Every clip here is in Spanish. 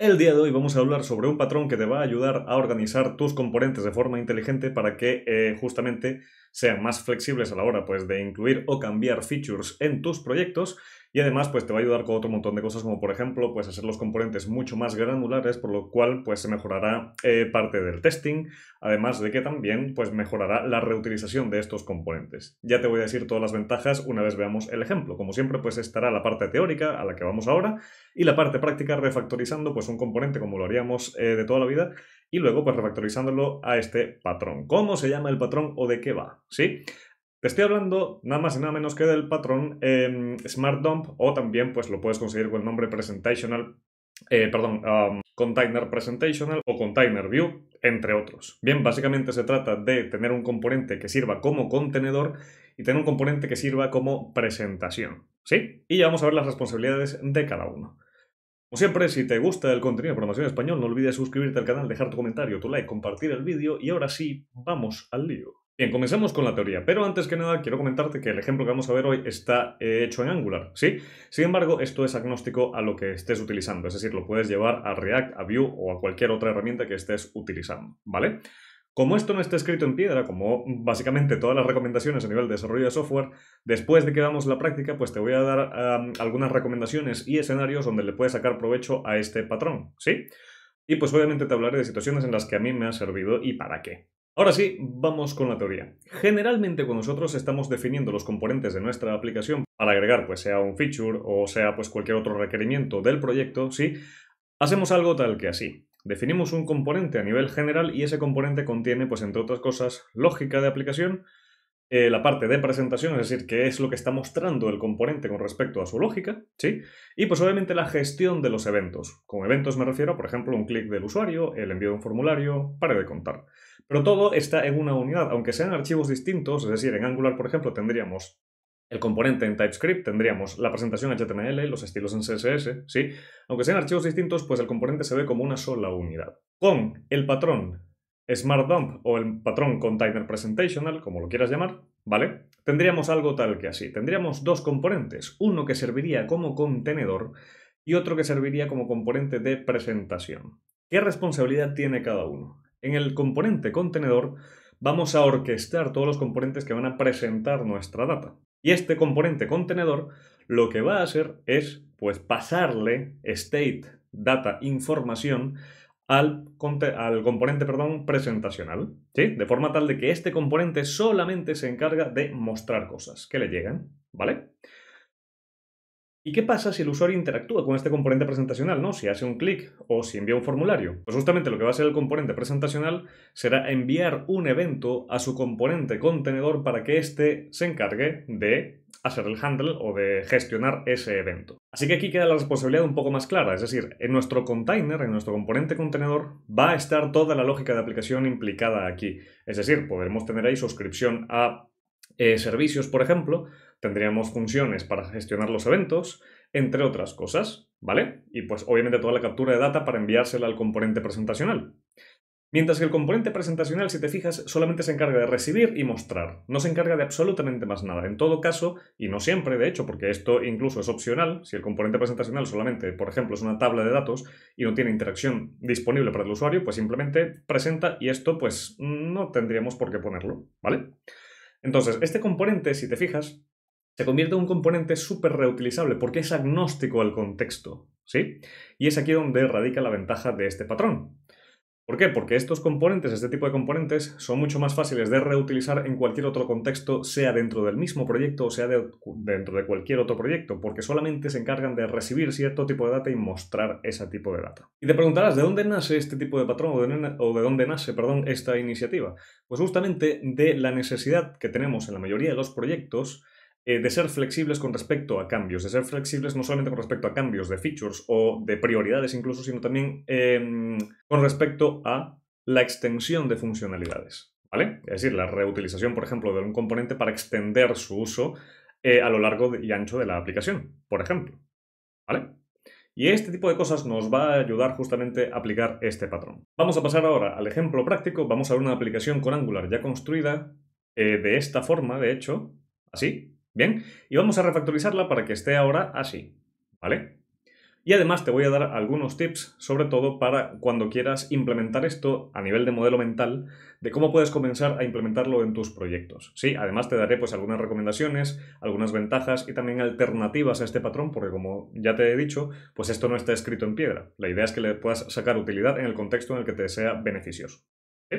El día de hoy vamos a hablar sobre un patrón que te va a ayudar a organizar tus componentes de forma inteligente para que justamente sean más flexibles a la hora de incluir o cambiar features en tus proyectos. Y además te va a ayudar con otro montón de cosas, como por ejemplo hacer los componentes mucho más granulares, por lo cual se mejorará parte del testing, además de que también mejorará la reutilización de estos componentes. Ya te voy a decir todas las ventajas una vez veamos el ejemplo. Como siempre estará la parte teórica a la que vamos ahora y la parte práctica refactorizando un componente como lo haríamos de toda la vida y luego refactorizándolo a este patrón. ¿Cómo se llama el patrón o de qué va? ¿Sí? Te estoy hablando nada más y nada menos que del patrón Smart Dump, o también lo puedes conseguir con el nombre Presentational, Container Presentational o Container View, entre otros. Bien, básicamente se trata de tener un componente que sirva como contenedor y tener un componente que sirva como presentación, ¿sí? Y ya vamos a ver las responsabilidades de cada uno. Como siempre, si te gusta el contenido de programación en español, no olvides suscribirte al canal, dejar tu comentario, tu like, compartir el vídeo y ahora sí, vamos al lío. Bien, comencemos con la teoría, pero antes que nada quiero comentarte que el ejemplo que vamos a ver hoy está hecho en Angular, ¿sí? Sin embargo, esto es agnóstico a lo que estés utilizando, es decir, lo puedes llevar a React, a Vue o a cualquier otra herramienta que estés utilizando, ¿vale? Como esto no está escrito en piedra, como básicamente todas las recomendaciones a nivel de desarrollo de software, después de que damos la práctica, te voy a dar algunas recomendaciones y escenarios donde le puedes sacar provecho a este patrón, ¿sí? Y obviamente te hablaré de situaciones en las que a mí me ha servido y para qué. Ahora sí, vamos con la teoría. Generalmente cuando nosotros estamos definiendo los componentes de nuestra aplicación para agregar sea un feature o sea cualquier otro requerimiento del proyecto, ¿sí? Hacemos algo tal que así. Definimos un componente a nivel general y ese componente contiene entre otras cosas lógica de aplicación, la parte de presentación, es decir, qué es lo que está mostrando el componente con respecto a su lógica, ¿sí? Y obviamente la gestión de los eventos. Con eventos me refiero, por ejemplo, un clic del usuario, el envío de un formulario, para de contar. Pero todo está en una unidad, aunque sean archivos distintos, es decir, en Angular, por ejemplo, tendríamos el componente en TypeScript, tendríamos la presentación HTML, los estilos en CSS, ¿sí? Aunque sean archivos distintos, el componente se ve como una sola unidad. Con el patrón Smart Dump o el patrón Container Presentational, como lo quieras llamar, ¿vale? Tendríamos algo tal que así. Tendríamos dos componentes, uno que serviría como contenedor y otro que serviría como componente de presentación. ¿Qué responsabilidad tiene cada uno? En el componente contenedor vamos a orquestar todos los componentes que van a presentar nuestra data. Y este componente contenedor lo que va a hacer es pasarle state, data, información al componente presentacional, ¿sí? De forma tal de que este componente solamente se encarga de mostrar cosas que le llegan, ¿vale? ¿Y qué pasa si el usuario interactúa con este componente presentacional, ¿no? Si hace un clic o si envía un formulario. Pues justamente lo que va a hacer el componente presentacional será enviar un evento a su componente contenedor para que éste se encargue de hacer el handle o de gestionar ese evento. Así que aquí queda la responsabilidad un poco más clara, es decir, en nuestro container, en nuestro componente contenedor, va a estar toda la lógica de aplicación implicada aquí. Es decir, podremos tener ahí suscripción a servicios, por ejemplo, tendríamos funciones para gestionar los eventos, entre otras cosas, ¿vale? Y obviamente toda la captura de data para enviársela al componente presentacional. Mientras que el componente presentacional, si te fijas, solamente se encarga de recibir y mostrar. No se encarga de absolutamente más nada. En todo caso, y no siempre, de hecho, porque esto incluso es opcional, si el componente presentacional solamente, por ejemplo, es una tabla de datos y no tiene interacción disponible para el usuario, simplemente presenta y esto, no tendríamos por qué ponerlo, ¿vale? Entonces, este componente, si te fijas, se convierte en un componente súper reutilizable porque es agnóstico al contexto, ¿sí? Y es aquí donde radica la ventaja de este patrón. ¿Por qué? Porque estos componentes, este tipo de componentes, son mucho más fáciles de reutilizar en cualquier otro contexto, sea dentro del mismo proyecto o sea dentro de cualquier otro proyecto, porque solamente se encargan de recibir cierto tipo de data y mostrar ese tipo de data. Y te preguntarás, ¿de dónde nace este tipo de patrón o de dónde nace, perdón, esta iniciativa? Pues justamente de la necesidad que tenemos en la mayoría de los proyectos de ser flexibles con respecto a cambios, de ser flexibles no solamente con respecto a cambios de features o de prioridades incluso, sino también con respecto a la extensión de funcionalidades, ¿vale? Es decir, la reutilización, por ejemplo, de un componente para extender su uso a lo largo y ancho de la aplicación, por ejemplo, ¿vale? Y este tipo de cosas nos va a ayudar justamente a aplicar este patrón. Vamos a pasar ahora al ejemplo práctico. Vamos a ver una aplicación con Angular ya construida de esta forma, de hecho, así. Bien, y vamos a refactorizarla para que esté ahora así, ¿vale? Y Y además te voy a dar algunos tips, sobre todo para cuando quieras implementar esto a nivel de modelo mental, de cómo puedes comenzar a implementarlo en tus proyectos. Sí, además te daré pues algunas recomendaciones, algunas ventajas y también alternativas a este patrón, porque como ya te he dicho, pues esto no está escrito en piedra. La idea es que le puedas sacar utilidad en el contexto en el que te sea beneficioso. ¿Sí?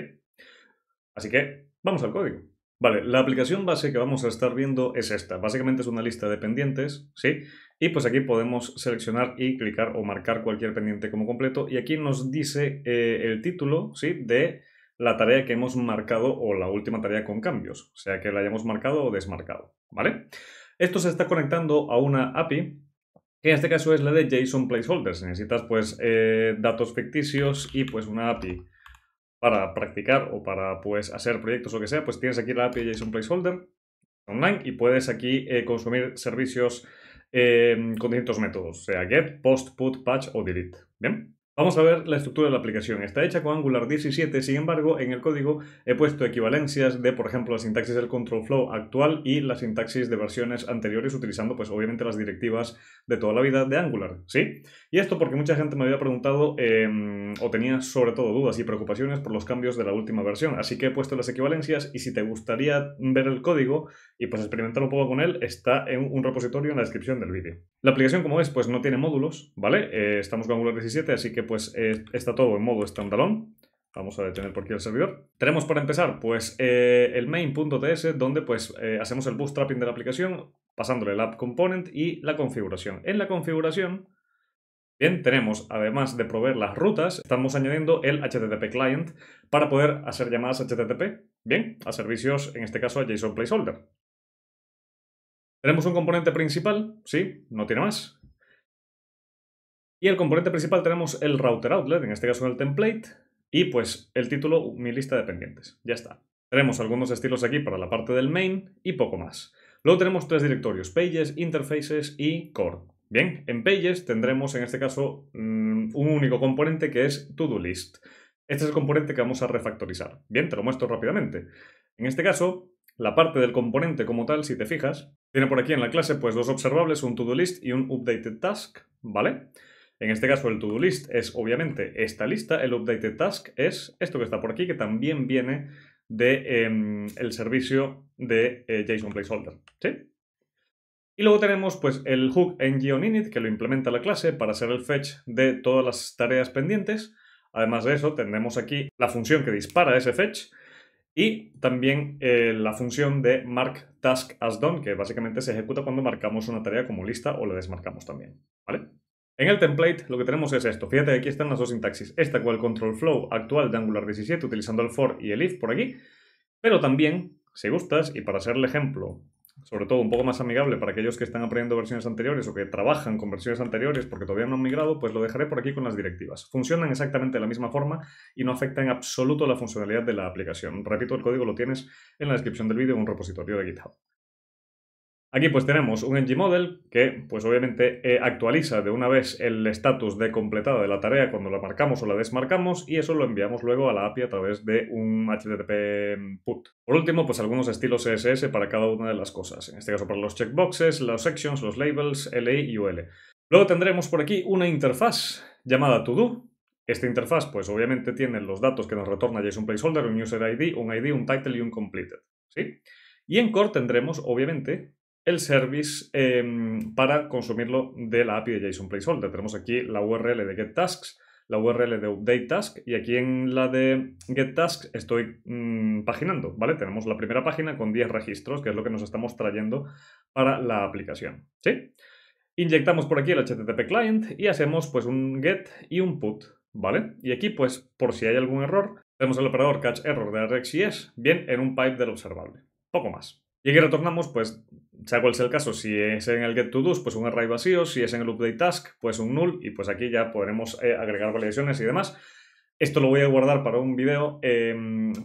Así que vamos al código. Vale, la aplicación base que vamos a estar viendo es esta. Básicamente es una lista de pendientes, ¿sí? Y pues aquí podemos seleccionar y clicar o marcar cualquier pendiente como completo. Y aquí nos dice el título, ¿sí? De la tarea que hemos marcado o la última tarea con cambios. O sea, que la hayamos marcado o desmarcado, ¿vale? Esto se está conectando a una API, que en este caso es la de JSONPlaceholder. Si necesitas pues datos ficticios y pues una API para practicar o para pues hacer proyectos o lo que sea, pues tienes aquí la API JSONPlaceholder online y puedes aquí consumir servicios con distintos métodos, o sea, get, post, put, patch o delete. Bien, vamos a ver la estructura de la aplicación. Está hecha con Angular 17, sin embargo, en el código he puesto equivalencias de, por ejemplo, la sintaxis del control flow actual y la sintaxis de versiones anteriores, utilizando, pues, obviamente, las directivas de toda la vida de Angular, ¿sí? Y esto porque mucha gente me había preguntado o tenía, sobre todo, dudas y preocupaciones por los cambios de la última versión. Así que he puesto las equivalencias y si te gustaría ver el código y, pues, experimentar un poco con él, está en un repositorio en la descripción del vídeo. La aplicación, como ves, pues, no tiene módulos, ¿vale? Estamos con Angular 17, así que pues está todo en modo standalone. Vamos a detener por aquí el servidor. Tenemos para empezar pues el main.ts, donde pues hacemos el bootstrapping de la aplicación, pasándole el app component y la configuración. En la configuración, bien, tenemos, además de proveer las rutas, estamos añadiendo el HTTP client para poder hacer llamadas HTTP, bien, a servicios, en este caso a JSONPlaceholder. Tenemos un componente principal, sí, no tiene más. Y el componente principal tenemos el router outlet, en este caso en el template, y pues el título, mi lista de pendientes. Ya está. Tenemos algunos estilos aquí para la parte del main y poco más. Luego tenemos tres directorios, pages, interfaces y core. Bien, en pages tendremos en este caso un único componente que es to-do list. Este es el componente que vamos a refactorizar. Bien, te lo muestro rápidamente. En este caso, la parte del componente como tal, si te fijas, tiene por aquí en la clase pues dos observables, un to-do list y un updated task, ¿vale? En este caso el to-do list es obviamente esta lista, el updated task es esto que está por aquí, que también viene del el servicio de JSONPlaceholder, ¿sí? Y luego tenemos pues el hook ng-on-init, que lo implementa la clase para hacer el fetch de todas las tareas pendientes. Además de eso tendremos aquí la función que dispara ese fetch y también la función de mark task as done, que básicamente se ejecuta cuando marcamos una tarea como lista o la desmarcamos también, ¿vale? En el template lo que tenemos es esto. Fíjate que aquí están las dos sintaxis. Esta con el control flow actual de Angular 17, utilizando el for y el if por aquí. Pero también, si gustas, y para hacer el ejemplo, sobre todo un poco más amigable para aquellos que están aprendiendo versiones anteriores o que trabajan con versiones anteriores porque todavía no han migrado, pues lo dejaré por aquí con las directivas. Funcionan exactamente de la misma forma y no afecta en absoluto la funcionalidad de la aplicación. Repito, el código lo tienes en la descripción del vídeo en un repositorio de GitHub. Aquí pues tenemos un ng-model que pues obviamente actualiza de una vez el estatus de completada de la tarea cuando la marcamos o la desmarcamos y eso lo enviamos luego a la API a través de un HTTP put. Por último pues algunos estilos CSS para cada una de las cosas, en este caso para los checkboxes, los sections, los labels, LI y UL. Luego tendremos por aquí una interfaz llamada todo. Esta interfaz pues obviamente tiene los datos que nos retorna JSONPlaceholder, un user ID, un title y un completed, ¿sí? Y en core tendremos obviamente el service para consumirlo de la API de JSONPlaceholder. Tenemos aquí la URL de getTasks, la URL de updateTask y aquí en la de getTasks estoy paginando, ¿vale? Tenemos la primera página con 10 registros, que es lo que nos estamos trayendo para la aplicación, ¿sí? Inyectamos por aquí el HTTP client y hacemos pues un get y un put, ¿vale? Y aquí pues por si hay algún error, tenemos el operador catchError de RxJS, bien, en un pipe del observable, poco más. Y aquí retornamos pues, sea cual sea el caso, si es en el getToDos, pues un array vacío, si es en el updateTask, pues un null, y pues aquí ya podremos agregar validaciones y demás. Esto lo voy a guardar para un video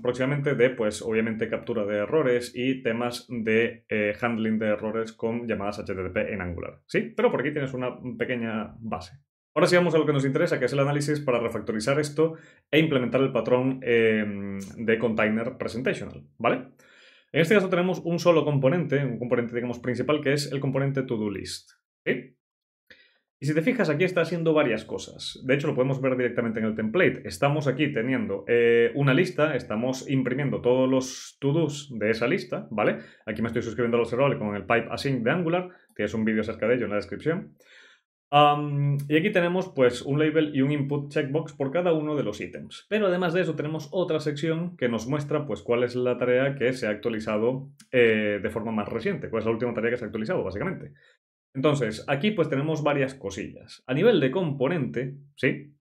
próximamente de, pues obviamente, captura de errores y temas de handling de errores con llamadas HTTP en Angular, ¿sí? Pero por aquí tienes una pequeña base. Ahora sí vamos a lo que nos interesa, que es el análisis para refactorizar esto e implementar el patrón de container presentational, ¿vale? En este caso tenemos un solo componente, un componente digamos principal, que es el componente to-do list, ¿sí? Y si te fijas, aquí está haciendo varias cosas. De hecho, lo podemos ver directamente en el template. Estamos aquí teniendo una lista, estamos imprimiendo todos los to-dos de esa lista, ¿vale? Aquí me estoy suscribiendo al observable con el pipe async de Angular. Tienes un vídeo acerca de ello en la descripción. Y aquí tenemos pues un label y un input checkbox por cada uno de los ítems. Pero además de eso tenemos otra sección que nos muestra pues cuál es la tarea que se ha actualizado de forma más reciente, cuál es la última tarea que se ha actualizado básicamente. Entonces aquí pues tenemos varias cosillas. A nivel de componente, ¿sí?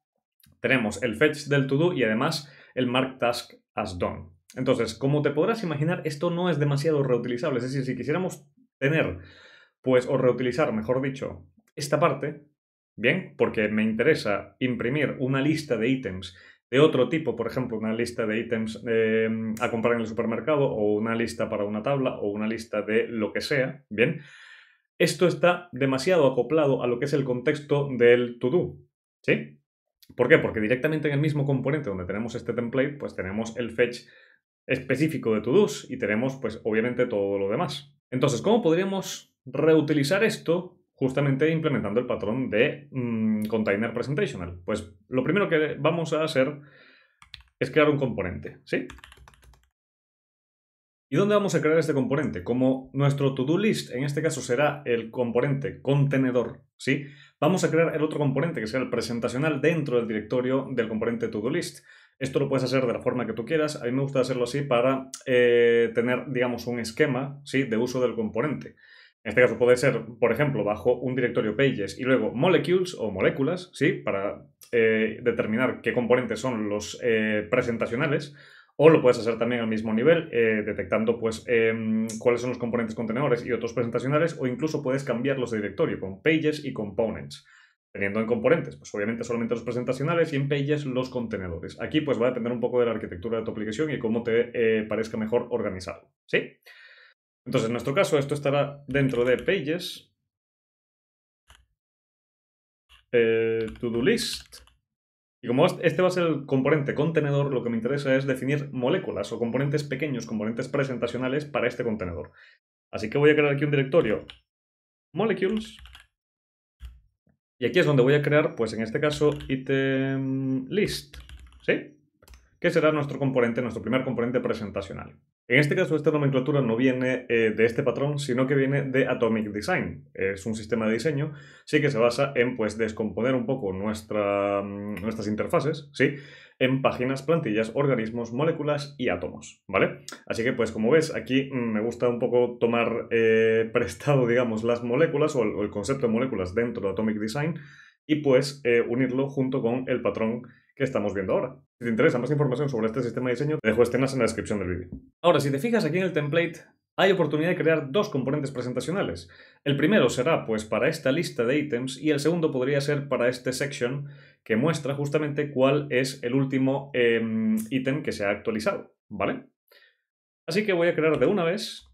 Tenemos el fetch del to do y además el mark task as done. Entonces, como te podrás imaginar, esto no es demasiado reutilizable. Es decir, si quisiéramos tener pues o reutilizar, mejor dicho, esta parte, bien, porque me interesa imprimir una lista de ítems de otro tipo, por ejemplo, una lista de ítems a comprar en el supermercado o una lista para una tabla o una lista de lo que sea, bien, esto está demasiado acoplado a lo que es el contexto del to-do, ¿sí? ¿Por qué? Porque directamente en el mismo componente donde tenemos este template, pues tenemos el fetch específico de to-dos y tenemos, pues, obviamente todo lo demás. Entonces, ¿cómo podríamos reutilizar esto? Justamente implementando el patrón de container presentational. Pues lo primero que vamos a hacer es crear un componente, ¿sí? ¿Y dónde vamos a crear este componente? Como nuestro to-do list, en este caso será el componente contenedor, ¿sí? Vamos a crear el otro componente, que será el presentacional, dentro del directorio del componente to-do list. Esto lo puedes hacer de la forma que tú quieras. A mí me gusta hacerlo así para tener, digamos, un esquema, ¿sí?, de uso del componente. En este caso puede ser, por ejemplo, bajo un directorio pages y luego molecules o moléculas, ¿sí?, para determinar qué componentes son los presentacionales, o lo puedes hacer también al mismo nivel, detectando pues cuáles son los componentes contenedores y otros presentacionales, o incluso puedes cambiarlos de directorio con pages y components, teniendo en componentes, pues obviamente solamente los presentacionales y en pages los contenedores. Aquí pues va a depender un poco de la arquitectura de tu aplicación y cómo te parezca mejor organizado, ¿sí? Entonces, en nuestro caso, esto estará dentro de Pages, To-Do List, y como este va a ser el componente contenedor, lo que me interesa es definir moléculas o componentes pequeños, componentes presentacionales para este contenedor. Así que voy a crear aquí un directorio Molecules, y aquí es donde voy a crear, pues en este caso, Item List, ¿sí?, que será nuestro componente, nuestro primer componente presentacional. En este caso, esta nomenclatura no viene de este patrón, sino que viene de Atomic Design. Es un sistema de diseño, sí, que se basa en pues descomponer un poco nuestras interfaces, ¿sí?, en páginas, plantillas, organismos, moléculas y átomos, ¿vale? Así que, pues como ves, aquí me gusta un poco tomar prestado, digamos, las moléculas o el concepto de moléculas dentro de Atomic Design y pues unirlo junto con el patrón que estamos viendo ahora. Si te interesa más información sobre este sistema de diseño, te dejo escenas en la descripción del vídeo. Ahora, si te fijas aquí en el template, hay oportunidad de crear dos componentes presentacionales. El primero será pues para esta lista de ítems y el segundo podría ser para este section que muestra justamente cuál es el último ítem que se ha actualizado, ¿vale? Así que voy a crear de una vez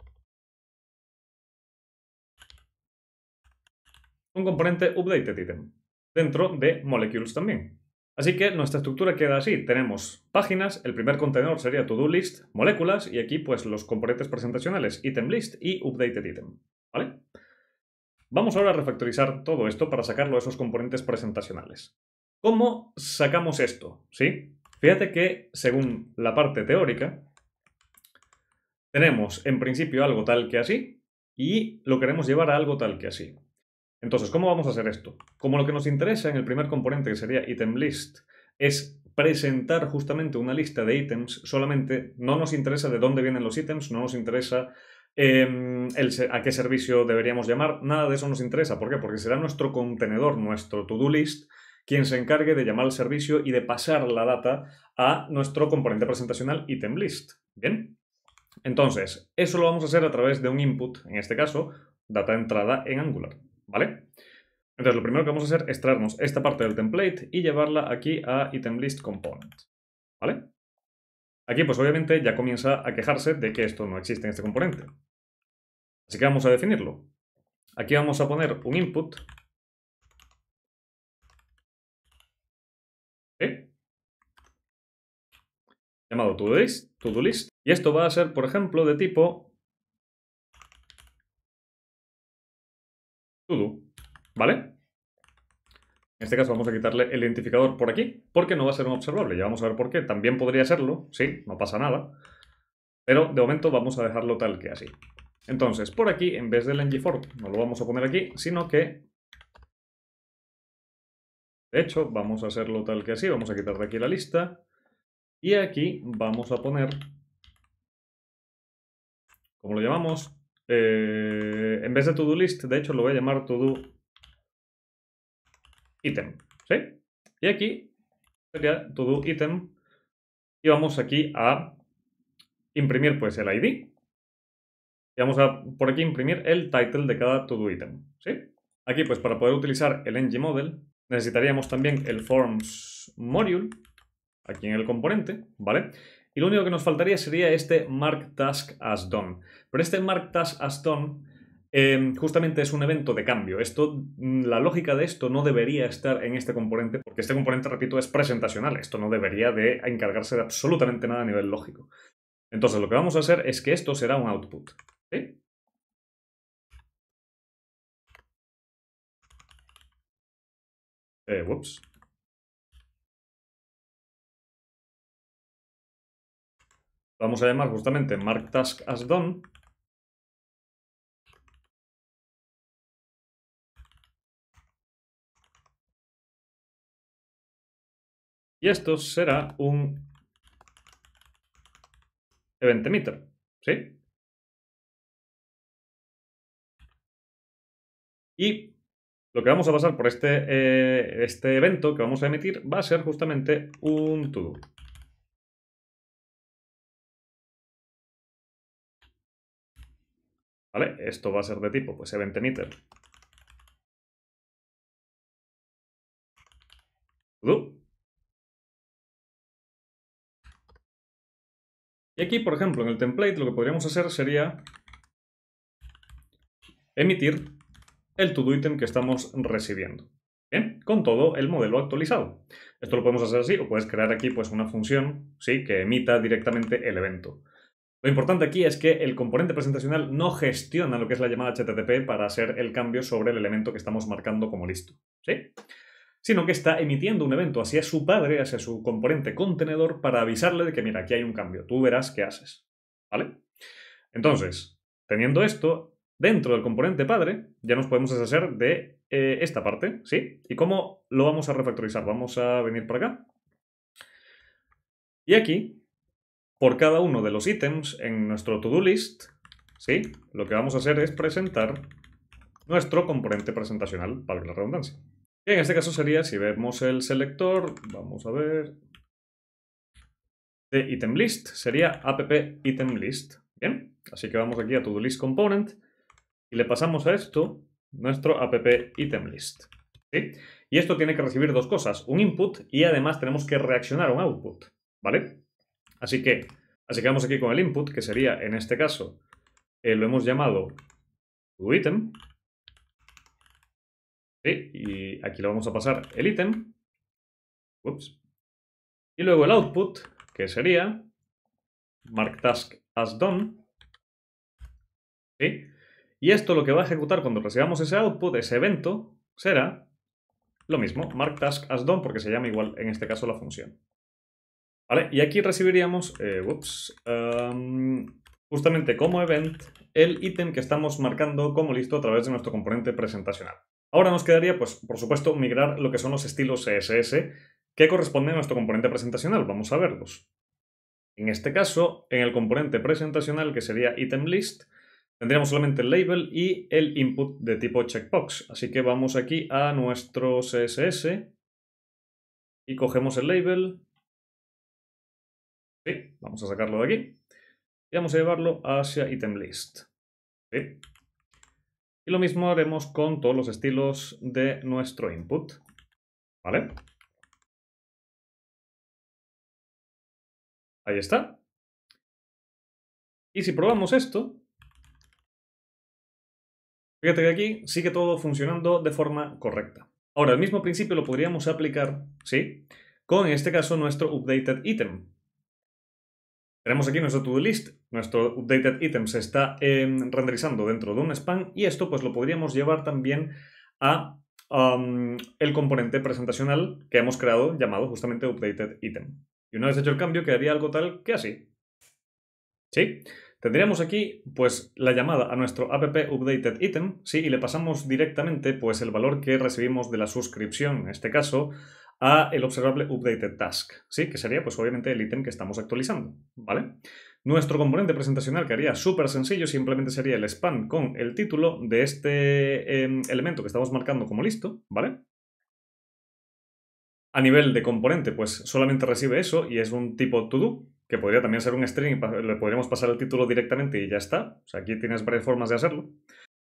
un componente updated item dentro de molecules también. Así que nuestra estructura queda así. Tenemos páginas, el primer contenedor sería to-do list, moléculas, y aquí pues los componentes presentacionales, item list y updated item, ¿vale? Vamos ahora a refactorizar todo esto para sacarlo de esos componentes presentacionales. ¿Cómo sacamos esto? ¿Sí? Fíjate que según la parte teórica tenemos en principio algo tal que así y lo queremos llevar a algo tal que así. Entonces, ¿cómo vamos a hacer esto? Como lo que nos interesa en el primer componente, que sería item list, es presentar justamente una lista de ítems, solamente no nos interesa de dónde vienen los ítems, no nos interesa a qué servicio deberíamos llamar, nada de eso nos interesa. ¿Por qué? Porque será nuestro contenedor, nuestro to-do list, quien se encargue de llamar al servicio y de pasar la data a nuestro componente presentacional item list. ¿Bien? Entonces, eso lo vamos a hacer a través de un input, en este caso, data entrada en Angular, ¿vale? Entonces lo primero que vamos a hacer es traernos esta parte del template y llevarla aquí a itemListComponent, ¿vale? Aquí pues obviamente ya comienza a quejarse de que esto no existe en este componente. Así que vamos a definirlo. Aquí vamos a poner un input, ¿sí?, llamado to-do list, y esto va a ser, por ejemplo, de tipo to-do, ¿vale? En este caso vamos a quitarle el identificador por aquí, porque no va a ser un observable. Ya vamos a ver por qué. También podría serlo, sí, no pasa nada. Pero de momento vamos a dejarlo tal que así. Entonces, por aquí, en vez del ng-for, no lo vamos a poner aquí, sino que... De hecho, vamos a hacerlo tal que así. Vamos a quitar de aquí la lista. Y aquí vamos a poner... ¿Cómo lo llamamos? En vez de to-do list, de hecho lo voy a llamar to-do... ítem, ¿sí? Y aquí sería to do ítem y vamos aquí a imprimir pues el ID y vamos a por aquí imprimir el title de cada to do ítem, ¿sí? Aquí pues para poder utilizar el ng-model necesitaríamos también el forms module aquí en el componente, ¿vale? Y lo único que nos faltaría sería este mark task as done, pero este mark task as done justamente es un evento de cambio. Esto, la lógica de esto no debería estar en este componente, porque este componente, repito, es presentacional. Esto no debería de encargarse de absolutamente nada a nivel lógico. Entonces lo que vamos a hacer es que esto será un output, ¿sí? Whoops. Vamos a llamar justamente mark task as done. Y esto será un event emitter, ¿sí? Y lo que vamos a pasar por este evento que vamos a emitir va a ser justamente un todo. ¿Vale? Esto va a ser de tipo, pues, event emitter. Todo. Y aquí, por ejemplo, en el template lo que podríamos hacer sería emitir el to-do item que estamos recibiendo, ¿bien? Con todo el modelo actualizado. Esto lo podemos hacer así, o puedes crear aquí pues una función, ¿sí?, que emita directamente el evento. Lo importante aquí es que el componente presentacional no gestiona lo que es la llamada HTTP para hacer el cambio sobre el elemento que estamos marcando como listo, ¿sí?, sino que está emitiendo un evento hacia su padre, hacia su componente contenedor, para avisarle de que, mira, aquí hay un cambio, tú verás qué haces, ¿vale? Entonces, teniendo esto, dentro del componente padre, ya nos podemos deshacer de esta parte, ¿sí? ¿Y cómo lo vamos a refactorizar? Vamos a venir para acá. Y aquí, por cada uno de los ítems en nuestro to-do list, ¿sí?, lo que vamos a hacer es presentar nuestro componente presentacional, para la redundancia. En este caso sería, si vemos el selector, vamos a ver, de item list, sería app item list, ¿bien? Así que vamos aquí a todo list component y le pasamos a esto nuestro app item list, ¿sí? Y esto tiene que recibir dos cosas, un input y además tenemos que reaccionar a un output, ¿vale? Así que vamos aquí con el input, que sería, en este caso, lo hemos llamado toItem, ¿sí? Y aquí le vamos a pasar el ítem. Ups. Y luego el output, que sería mark task as done, ¿sí? Y esto lo que va a ejecutar cuando recibamos ese output, ese evento, será lo mismo, mark task as done, porque se llama igual en este caso la función, ¿vale? Y aquí recibiríamos justamente como event el ítem que estamos marcando como listo a través de nuestro componente presentacional. Ahora nos quedaría, pues, por supuesto, migrar lo que son los estilos CSS que corresponden a nuestro componente presentacional. Vamos a verlos. En este caso, en el componente presentacional, que sería item list, tendríamos solamente el label y el input de tipo checkbox. Así que vamos aquí a nuestro CSS y cogemos el label. Sí, vamos a sacarlo de aquí y vamos a llevarlo hacia item list. Sí. Y lo mismo haremos con todos los estilos de nuestro input, ¿vale? Ahí está. Y si probamos esto, fíjate que aquí sigue todo funcionando de forma correcta. Ahora, el mismo principio lo podríamos aplicar, ¿sí?, con, en este caso, nuestro updated item. Tenemos aquí nuestro to-do list, nuestro updated item se está renderizando dentro de un span y esto pues lo podríamos llevar también a el componente presentacional que hemos creado llamado justamente updated item. Y una vez hecho el cambio quedaría algo tal que así. ¿Sí? Tendríamos aquí pues la llamada a nuestro app updated item, ¿sí? Y le pasamos directamente pues el valor que recibimos de la suscripción, en este caso, a el observable updated task, ¿sí? Que sería pues obviamente el ítem que estamos actualizando, ¿vale? Nuestro componente presentacional quedaría súper sencillo, simplemente sería el span con el título de este elemento que estamos marcando como listo, ¿vale? A nivel de componente pues solamente recibe eso y es un tipo todo, que podría también ser un string, le podríamos pasar el título directamente y ya está. O sea, aquí tienes varias formas de hacerlo.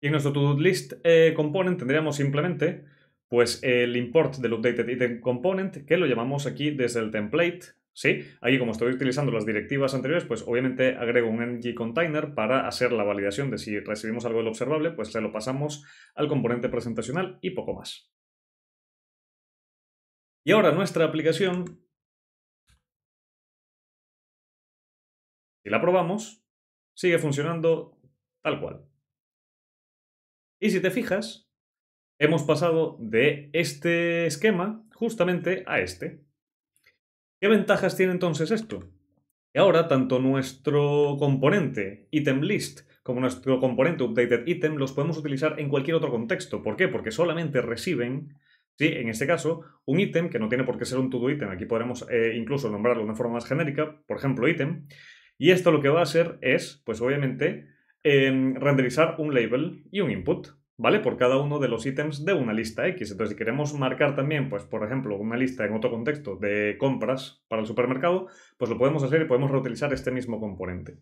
Y en nuestro to-do list component tendríamos simplemente pues el import del updated item component, que lo llamamos aquí desde el template, ¿sí? Aquí como estoy utilizando las directivas anteriores, pues obviamente agrego un ng container para hacer la validación de si recibimos algo del observable, pues se lo pasamos al componente presentacional y poco más. Y ahora nuestra aplicación, si la probamos, sigue funcionando tal cual. Y si te fijas, hemos pasado de este esquema justamente a este. ¿Qué ventajas tiene entonces esto? Que ahora tanto nuestro componente itemList como nuestro componente updatedItem los podemos utilizar en cualquier otro contexto. ¿Por qué? Porque solamente reciben, ¿sí? En este caso, un ítem que no tiene por qué ser un todo ítem. Aquí podremos incluso nombrarlo de una forma más genérica, por ejemplo, ítem. Y esto lo que va a hacer es, pues obviamente, renderizar un label y un input, ¿vale? Por cada uno de los ítems de una lista X. Entonces, si queremos marcar también, pues por ejemplo, una lista en otro contexto de compras para el supermercado, pues lo podemos hacer y podemos reutilizar este mismo componente.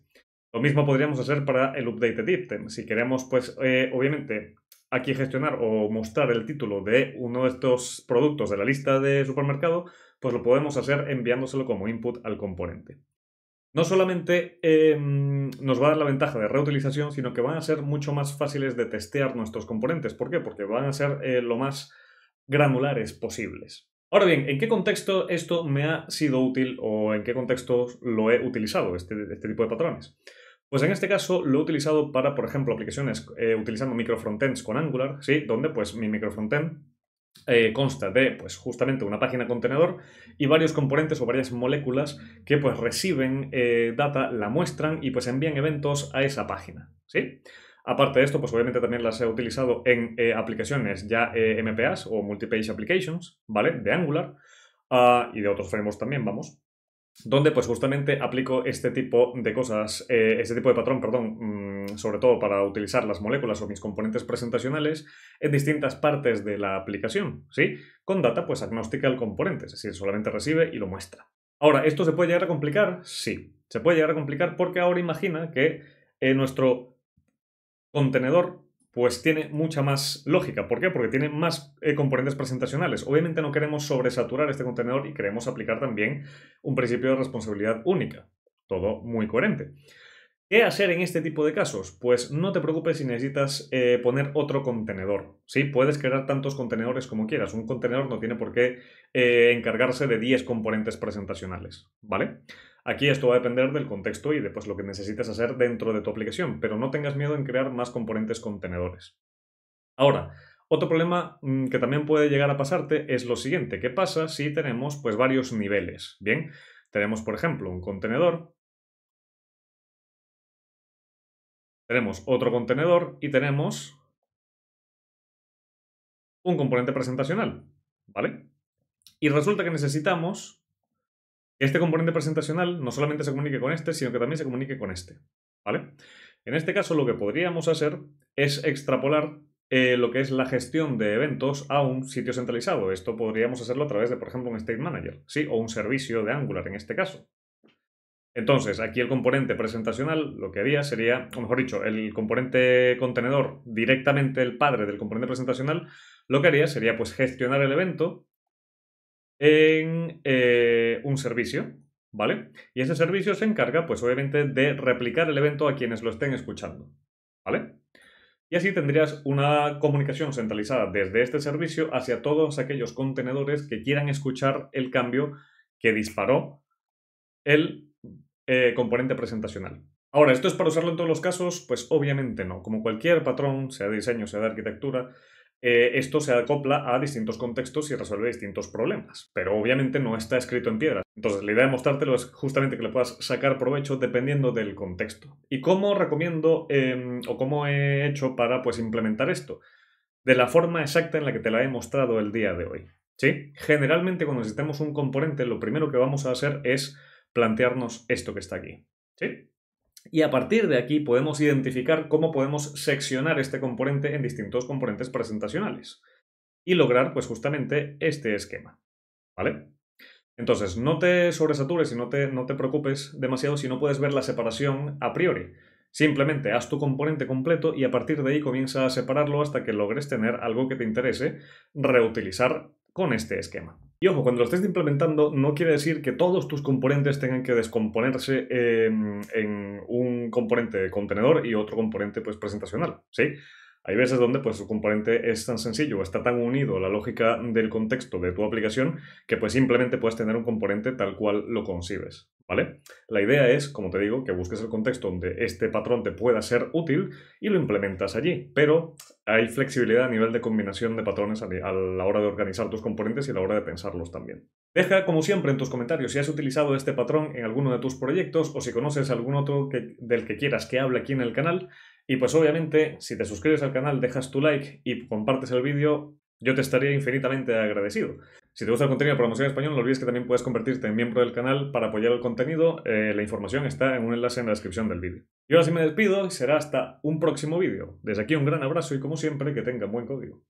Lo mismo podríamos hacer para el updated item. Si queremos, pues obviamente, aquí gestionar o mostrar el título de uno de estos productos de la lista de supermercado, pues lo podemos hacer enviándoselo como input al componente. No solamente nos va a dar la ventaja de reutilización, sino que van a ser mucho más fáciles de testear nuestros componentes. ¿Por qué? Porque van a ser lo más granulares posibles. Ahora bien, ¿en qué contexto esto me ha sido útil o en qué contexto lo he utilizado, este tipo de patrones? Pues en este caso lo he utilizado para, por ejemplo, aplicaciones utilizando microfrontends con Angular, ¿sí? Donde pues mi microfrontend consta de pues justamente una página contenedor y varios componentes o varias moléculas que pues reciben data, la muestran y pues envían eventos a esa página, ¿sí? Aparte de esto, pues obviamente también las he utilizado en aplicaciones ya MPAs o Multipage Applications, ¿vale? De Angular y de otros frameworks también, vamos, donde pues justamente aplico este tipo de cosas, este tipo de patrón, perdón, sobre todo para utilizar las moléculas o mis componentes presentacionales en distintas partes de la aplicación, ¿sí? Con data pues agnóstica al componente, es decir, solamente recibe y lo muestra. Ahora, ¿esto se puede llegar a complicar? Sí, se puede llegar a complicar porque ahora imagina que nuestro contenedor pues tiene mucha más lógica. ¿Por qué? Porque tiene más componentes presentacionales. Obviamente no queremos sobresaturar este contenedor y queremos aplicar también un principio de responsabilidad única. Todo muy coherente. ¿Qué hacer en este tipo de casos? Pues no te preocupes si necesitas poner otro contenedor, ¿sí? Puedes crear tantos contenedores como quieras. Un contenedor no tiene por qué encargarse de 10 componentes presentacionales, ¿vale? Aquí esto va a depender del contexto y de pues, lo que necesites hacer dentro de tu aplicación, pero no tengas miedo en crear más componentes contenedores. Ahora, otro problema que también puede llegar a pasarte es lo siguiente. ¿Qué pasa si tenemos pues, varios niveles? Bien, tenemos por ejemplo un contenedor, tenemos otro contenedor y tenemos un componente presentacional, ¿vale? Y resulta que necesitamos este componente presentacional no solamente se comunique con este, sino que también se comunique con este, ¿vale? En este caso lo que podríamos hacer es extrapolar lo que es la gestión de eventos a un sitio centralizado. Esto podríamos hacerlo a través de, por ejemplo, un State Manager, ¿sí? O un servicio de Angular en este caso. Entonces, aquí el componente presentacional lo que haría sería, o mejor dicho, el componente contenedor, directamente el padre del componente presentacional, lo que haría sería pues gestionar el evento en un servicio, ¿vale? Y ese servicio se encarga, pues obviamente, de replicar el evento a quienes lo estén escuchando, ¿vale? Y así tendrías una comunicación centralizada desde este servicio hacia todos aquellos contenedores que quieran escuchar el cambio que disparó el componente presentacional. Ahora, ¿esto es para usarlo en todos los casos? Pues obviamente no. Como cualquier patrón, sea de diseño, sea de arquitectura, esto se acopla a distintos contextos y resuelve distintos problemas, pero obviamente no está escrito en piedra. Entonces la idea de mostrártelo es justamente que le puedas sacar provecho dependiendo del contexto. ¿Y cómo recomiendo o cómo he hecho para pues implementar esto? De la forma exacta en la que te la he mostrado el día de hoy, ¿sí? Generalmente cuando necesitamos un componente lo primero que vamos a hacer es plantearnos esto que está aquí, ¿sí? Y a partir de aquí podemos identificar cómo podemos seccionar este componente en distintos componentes presentacionales y lograr pues justamente este esquema, ¿vale? Entonces no te sobresatures y no te preocupes demasiado si no puedes ver la separación a priori. Simplemente haz tu componente completo y a partir de ahí comienza a separarlo hasta que logres tener algo que te interese reutilizar con este esquema. Y ojo, cuando lo estés implementando no quiere decir que todos tus componentes tengan que descomponerse en un componente de contenedor y otro componente pues presentacional, ¿sí? Hay veces donde pues su componente es tan sencillo, está tan unido a la lógica del contexto de tu aplicación que pues simplemente puedes tener un componente tal cual lo concibes, ¿vale? La idea es, como te digo, que busques el contexto donde este patrón te pueda ser útil y lo implementas allí, pero hay flexibilidad a nivel de combinación de patrones a la hora de organizar tus componentes y a la hora de pensarlos también. Deja, como siempre, en tus comentarios si has utilizado este patrón en alguno de tus proyectos o si conoces algún otro del que quieras que hable aquí en el canal. Y pues obviamente, si te suscribes al canal, dejas tu like y compartes el vídeo, yo te estaría infinitamente agradecido. Si te gusta el contenido de programación en español, no olvides que también puedes convertirte en miembro del canal para apoyar el contenido. La información está en un enlace en la descripción del vídeo. Y ahora sí me despido y será hasta un próximo vídeo. Desde aquí un gran abrazo y como siempre, que tengan buen código.